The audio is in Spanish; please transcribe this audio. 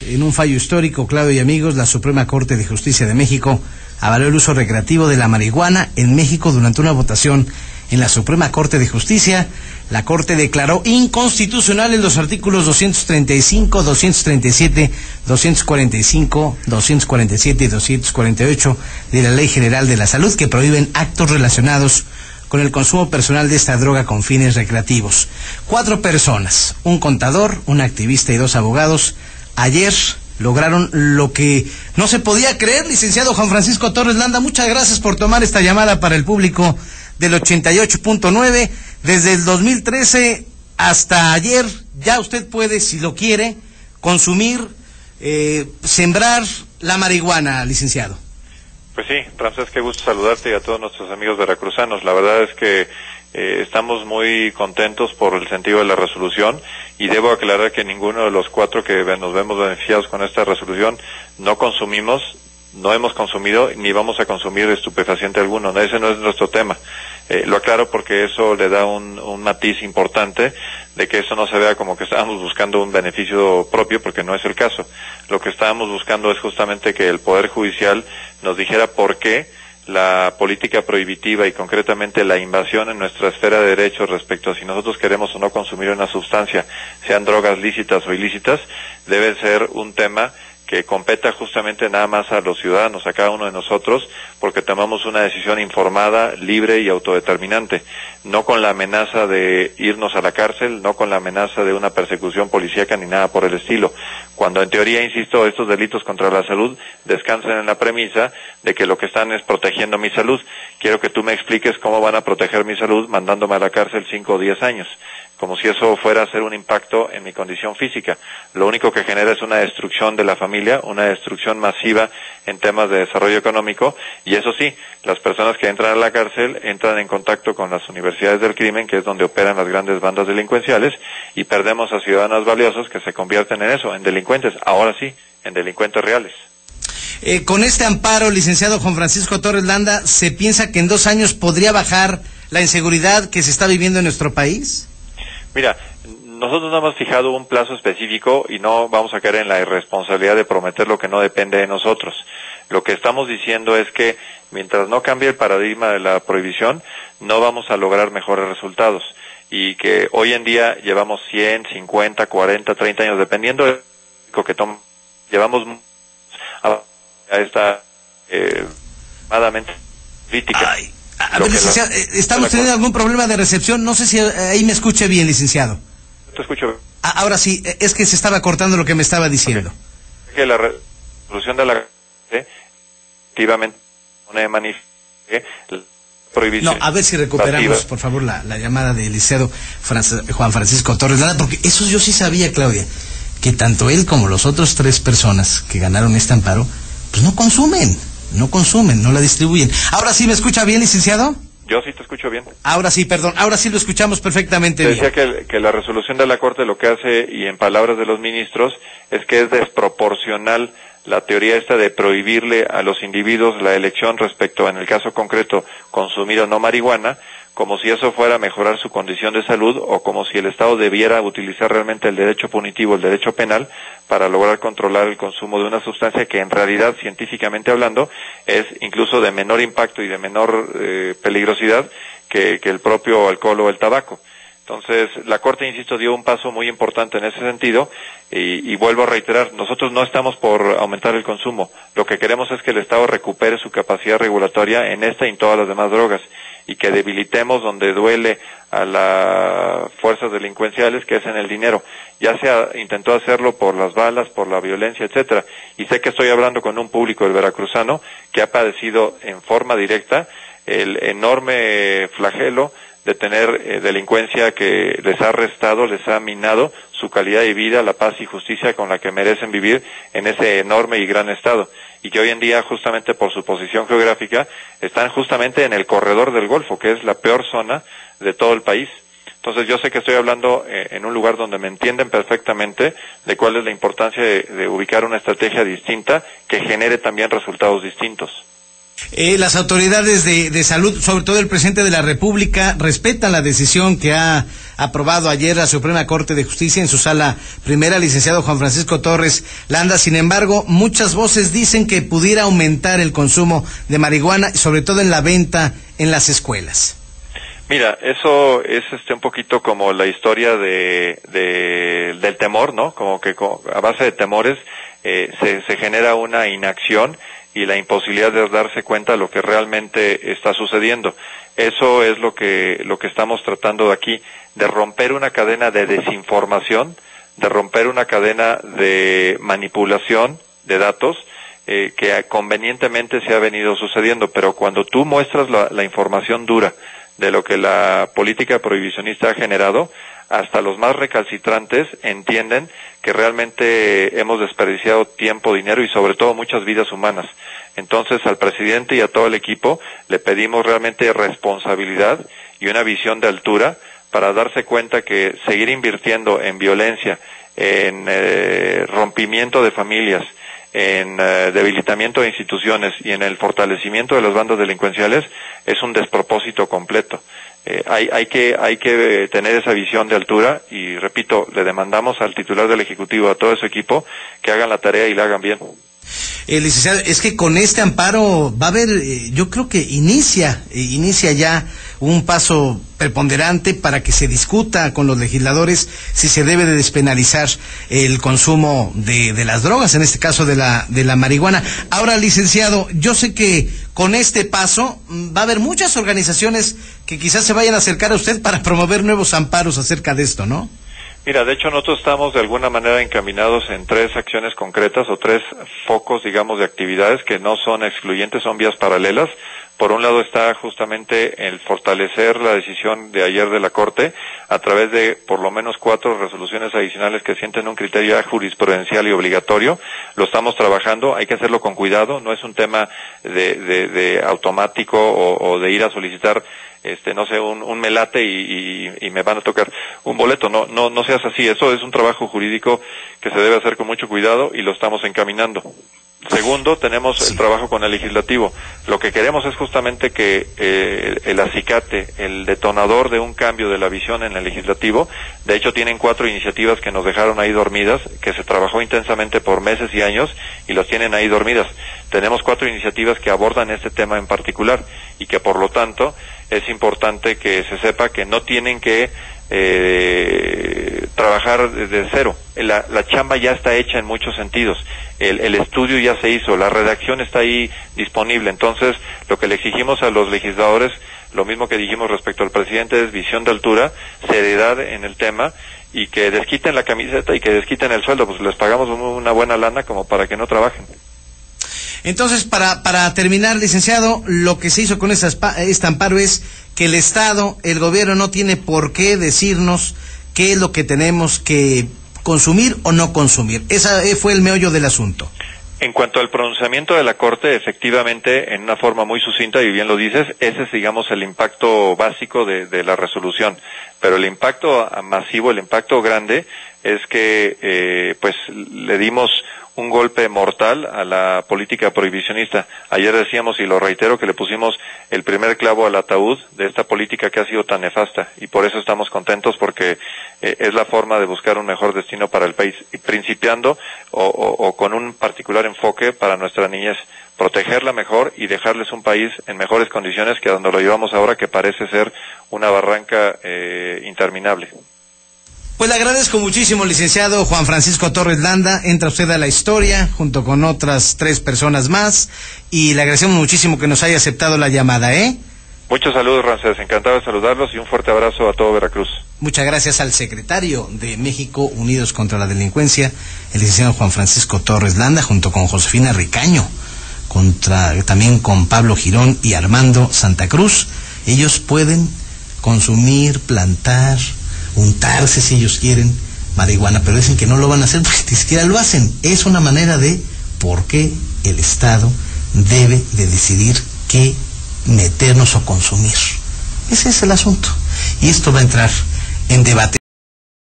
En un fallo histórico, Claudio y amigos, la Suprema Corte de Justicia de México avaló el uso recreativo de la marihuana en México durante una votación en la Suprema Corte de Justicia. La Corte declaró inconstitucionales los artículos 235, 237, 245, 247 y 248 de la Ley General de la Salud, que prohíben actos relacionados con el consumo personal de esta droga con fines recreativos. 4 personas, un contador, un activista y 2 abogados, ayer lograron lo que no se podía creer. Licenciado Juan Francisco Torres Landa, muchas gracias por tomar esta llamada para el público del 88.9. Desde el 2013 hasta ayer, ya usted puede, si lo quiere, consumir, sembrar la marihuana, licenciado. Pues sí, Ramsés, qué gusto saludarte y a todos nuestros amigos veracruzanos. La verdad es que estamos muy contentos por el sentido de la resolución, y debo aclarar que ninguno de los 4 que nos vemos beneficiados con esta resolución no consumimos, no hemos consumido ni vamos a consumir estupefaciente alguno. Ese no es nuestro tema. Lo aclaro porque eso le da un matiz importante de que eso no se vea como que estábamos buscando un beneficio propio, porque no es el caso. Lo que estábamos buscando es justamente que el Poder Judicial nos dijera por qué la política prohibitiva y concretamente la invasión en nuestra esfera de derechos respecto a si nosotros queremos o no consumir una sustancia, sean drogas lícitas o ilícitas, debe ser un tema que competa justamente nada más a los ciudadanos, a cada uno de nosotros, porque tomamos una decisión informada, libre y autodeterminante, no con la amenaza de irnos a la cárcel, no con la amenaza de una persecución policíaca ni nada por el estilo, cuando en teoría, insisto, estos delitos contra la salud descansan en la premisa de que lo que están es protegiendo mi salud. Quiero que tú me expliques cómo van a proteger mi salud mandándome a la cárcel 5 o 10 años, como si eso fuera a hacer un impacto en mi condición física. Lo único que genera es una destrucción de la familia, una destrucción masiva en temas de desarrollo económico, y eso sí, las personas que entran a la cárcel entran en contacto con las universidades del crimen, que es donde operan las grandes bandas delincuenciales, y perdemos a ciudadanos valiosos que se convierten en eso, en delincuentes, ahora sí, en delincuentes reales. Con este amparo, licenciado Juan Francisco Torres Landa, ¿se piensa que en 2 años podría bajar la inseguridad que se está viviendo en nuestro país? Mira, nosotros no hemos fijado un plazo específico y no vamos a caer en la irresponsabilidad de prometer lo que no depende de nosotros. Lo que estamos diciendo es que mientras no cambie el paradigma de la prohibición, no vamos a lograr mejores resultados. Y que hoy en día llevamos 100, 50, 40, 30 años, dependiendo de lo que toma, llevamos a esta crítica. Ay. A ver, licenciado, estamos teniendo algún problema de recepción, no sé si ahí me escuche bien, licenciado. Te escucho bien. Ahora sí, es que se estaba cortando lo que me estaba diciendo. Okay. Que la resolución de la efectivamente pone de manifiesto la prohibición. No, a ver si recuperamos, por favor, la llamada del licenciado Juan Francisco Torres Landa, porque eso yo sí sabía, Claudia, que tanto él como los otros 3 personas que ganaron este amparo, pues no consumen, no la distribuyen. Ahora sí, ¿me escucha bien, licenciado? Yo sí te escucho bien. Ahora sí, perdón, ahora sí lo escuchamos perfectamente bien. Decía que la resolución de la Corte lo que hace, y en palabras de los ministros, es que es desproporcional la teoría esta de prohibirle a los individuos la elección respecto, en el caso concreto, consumir o no marihuana, como si eso fuera a mejorar su condición de salud o como si el Estado debiera utilizar realmente el derecho punitivo, el derecho penal, para lograr controlar el consumo de una sustancia que en realidad, científicamente hablando, es incluso de menor impacto y de menor peligrosidad que el propio alcohol o el tabaco. Entonces, la Corte, insisto, dio un paso muy importante en ese sentido, y vuelvo a reiterar, nosotros no estamos por aumentar el consumo. Lo que queremos es que el Estado recupere su capacidad regulatoria en esta y en todas las demás drogas, y que debilitemos donde duele a las fuerzas delincuenciales, que es en el dinero. Ya se intentó hacerlo por las balas, por la violencia, etcétera. Y sé que estoy hablando con un público, el veracruzano, que ha padecido en forma directa el enorme flagelo de tener delincuencia que les ha restado, les ha minado su calidad de vida, la paz y justicia con la que merecen vivir en ese enorme y gran estado, y que hoy en día, justamente por su posición geográfica, están justamente en el corredor del Golfo, que es la peor zona de todo el país. Entonces, yo sé que estoy hablando en un lugar donde me entienden perfectamente de cuál es la importancia de ubicar una estrategia distinta que genere también resultados distintos. Las autoridades de salud, sobre todo el presidente de la República, respetan la decisión que ha aprobado ayer la Suprema Corte de Justicia en su sala primera, licenciado Juan Francisco Torres Landa. Sin embargo, muchas voces dicen que pudiera aumentar el consumo de marihuana, sobre todo en la venta en las escuelas. Mira, eso es un poquito como la historia del temor, ¿no? Como que a base de temores se genera una inacción y la imposibilidad de darse cuenta de lo que realmente está sucediendo. Eso es lo que estamos tratando de aquí, de romper una cadena de desinformación, de romper una cadena de manipulación de datos que convenientemente se ha venido sucediendo. Pero cuando tú muestras la información dura de lo que la política prohibicionista ha generado, hasta los más recalcitrantes entienden que realmente hemos desperdiciado tiempo, dinero y sobre todo muchas vidas humanas. Entonces al presidente y a todo el equipo le pedimos realmente responsabilidad y una visión de altura para darse cuenta que seguir invirtiendo en violencia, en rompimiento de familias, en debilitamiento de instituciones y en el fortalecimiento de las bandas delincuenciales es un despropósito completo. Hay que tener esa visión de altura y, repito, le demandamos al titular del Ejecutivo, a todo su equipo, que hagan la tarea y la hagan bien. Licenciado, es que con este amparo va a haber, yo creo que inicia ya un paso preponderante para que se discuta con los legisladores si se debe de despenalizar el consumo de las drogas, en este caso de la marihuana. Ahora, licenciado, yo sé que con este paso va a haber muchas organizaciones que quizás se vayan a acercar a usted para promover nuevos amparos acerca de esto, ¿no? Mira, de hecho nosotros estamos de alguna manera encaminados en tres acciones concretas o tres focos, digamos, de actividades que no son excluyentes, son vías paralelas. Por un lado está justamente el fortalecer la decisión de ayer de la Corte a través de por lo menos 4 resoluciones adicionales que sienten un criterio ya jurisprudencial y obligatorio. Lo estamos trabajando, hay que hacerlo con cuidado, no es un tema de automático o de ir a solicitar no sé, un melate y me van a tocar un boleto. No seas así, eso es un trabajo jurídico que se debe hacer con mucho cuidado y lo estamos encaminando. Segundo, tenemos el trabajo con el legislativo. Lo que queremos es justamente que el acicate, el detonador de un cambio de la visión en el legislativo, de hecho tienen 4 iniciativas que nos dejaron ahí dormidas, que se trabajó intensamente por meses y años y las tienen ahí dormidas. Tenemos 4 iniciativas que abordan este tema en particular y que por lo tanto es importante que se sepa que no tienen que trabajar desde cero. La chamba ya está hecha en muchos sentidos, el estudio ya se hizo, la redacción está ahí disponible. Entonces lo que le exigimos a los legisladores, lo mismo que dijimos respecto al presidente, es visión de altura, seriedad en el tema y que desquiten la camiseta y que desquiten el sueldo, pues les pagamos una buena lana como para que no trabajen. Entonces, para terminar, licenciado, lo que se hizo con este amparo es que el Estado, el gobierno, no tiene por qué decirnos qué es lo que tenemos que consumir o no consumir. Ese fue el meollo del asunto. En cuanto al pronunciamiento de la Corte, efectivamente, en una forma muy sucinta, y bien lo dices, ese es, digamos, el impacto básico de la resolución. Pero el impacto masivo, el impacto grande, es que pues le dimos un golpe mortal a la política prohibicionista. Ayer decíamos, y lo reitero, que le pusimos el primer clavo al ataúd de esta política que ha sido tan nefasta, y por eso estamos contentos, porque es la forma de buscar un mejor destino para el país, y principiando o con un particular enfoque para nuestra niñez, protegerla mejor y dejarles un país en mejores condiciones que donde lo llevamos ahora, que parece ser una barranca interminable. Pues le agradezco muchísimo, licenciado Juan Francisco Torres Landa. Entra usted a la historia junto con otras 3 personas más y le agradecemos muchísimo que nos haya aceptado la llamada, Muchos saludos, Ramsés. Encantado de saludarlos y un fuerte abrazo a todo Veracruz. Muchas gracias al secretario de México Unidos contra la Delincuencia, el licenciado Juan Francisco Torres Landa, junto con Josefina Ricaño, también con Pablo Girón y Armando Santa Cruz. Ellos pueden consumir, plantar, untarse si ellos quieren marihuana, pero dicen que no lo van a hacer porque ni siquiera lo hacen. Es una manera de por qué el Estado debe de decidir qué meternos o consumir. Ese es el asunto. Y esto va a entrar en debate.